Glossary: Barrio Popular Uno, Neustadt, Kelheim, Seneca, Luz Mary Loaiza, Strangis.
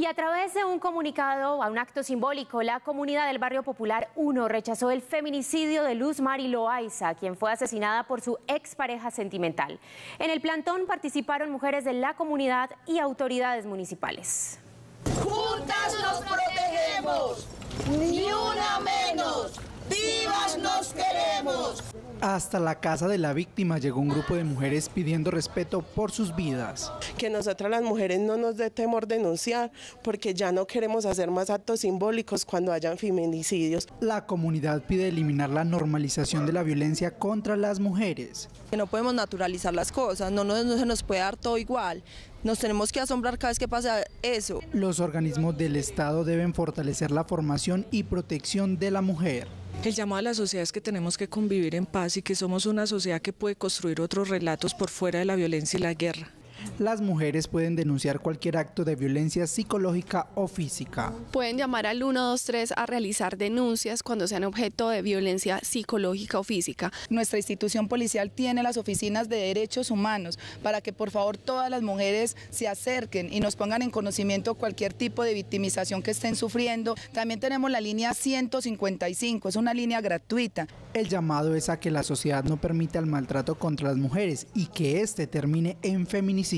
Y a través de un comunicado, a un acto simbólico, la comunidad del Barrio Popular Uno rechazó el feminicidio de Luz Mary Loaiza, quien fue asesinada por su expareja sentimental. En el plantón participaron mujeres de la comunidad y autoridades municipales. ¡Juntas nos protegemos! ¡Ni una menos! ¡Vivas nos queremos! Hasta la casa de la víctima llegó un grupo de mujeres pidiendo respeto por sus vidas. Que nosotras las mujeres no nos dé temor denunciar, porque ya no queremos hacer más actos simbólicos cuando hayan feminicidios. La comunidad pide eliminar la normalización de la violencia contra las mujeres. Que no podemos naturalizar las cosas, no se nos puede dar todo igual. Nos tenemos que asombrar cada vez que pasa eso. Los organismos del Estado deben fortalecer la formación y protección de la mujer. El llamado a la sociedad es que tenemos que convivir en paz y que somos una sociedad que puede construir otros relatos por fuera de la violencia y la guerra. Las mujeres pueden denunciar cualquier acto de violencia psicológica o física. Pueden llamar al 123 a realizar denuncias cuando sean objeto de violencia psicológica o física. Nuestra institución policial tiene las oficinas de derechos humanos para que por favor todas las mujeres se acerquen y nos pongan en conocimiento cualquier tipo de victimización que estén sufriendo. También tenemos la línea 155, es una línea gratuita. El llamado es a que la sociedad no permita el maltrato contra las mujeres y que este termine en feminicidios.